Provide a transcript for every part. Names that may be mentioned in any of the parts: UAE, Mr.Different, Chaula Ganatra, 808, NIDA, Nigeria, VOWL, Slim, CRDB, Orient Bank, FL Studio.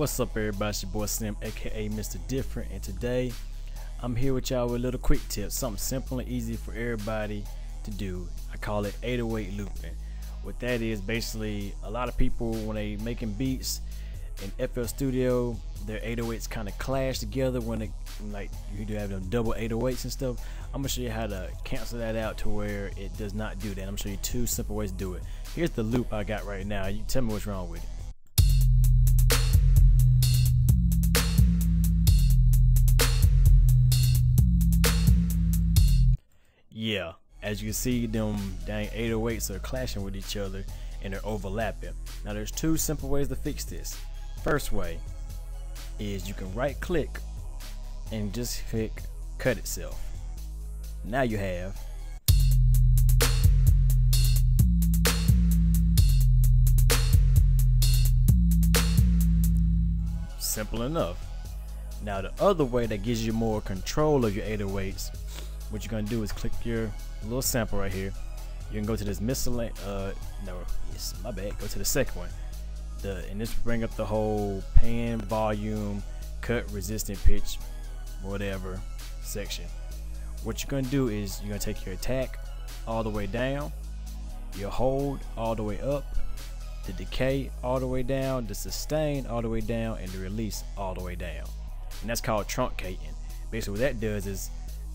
What's up everybody, it's your boy Slim aka Mr. Different, and today I'm here with y'all with a little quick tip, something simple and easy for everybody to do. I call it 808 looping. What that is, basically a lot of people when they making beats in FL Studio, their 808s kind of clash together when it, like, you do have them double 808s and stuff. I'm gonna show you how to cancel that out to where it does not do that. I'm gonna show you two simple ways to do it. Here's the loop I got right now. You tell me what's wrong with it. Yeah, as you can see, them dang 808s are clashing with each other and they're overlapping. Now there's two simple ways to fix this. First way is you can right click and just click cut itself. Now you have simple enough. Now the other way that gives you more control of your 808s, what you're gonna do is click your little sample right here. You can go to this miscellaneous, go to the second one. And this will bring up the whole pan, volume, cut, resistant pitch, whatever section. What you're gonna do is you're gonna take your attack all the way down, your hold all the way up, the decay all the way down, the sustain all the way down, and the release all the way down. And that's called truncating. Basically what that does is,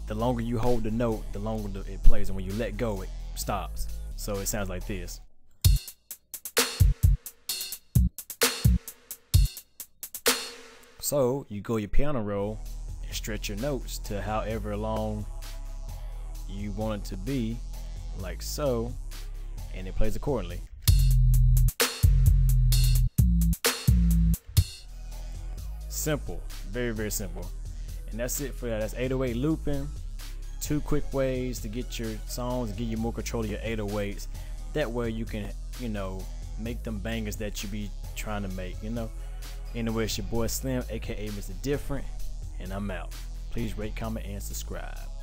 the longer you hold the note, the longer it plays, and when you let go, it stops. So it sounds like this. So you go your piano roll and stretch your notes to however long you want it to be, like so, and it plays accordingly. Simple, very, very simple. And that's it for that. That's 808 looping. Two quick ways to get your songs, give you more control of your 808s. That way you can, you know, make them bangers that you be trying to make, you know. Anyway, it's your boy Slim, aka Mr. Different, and I'm out. Please rate, comment, and subscribe.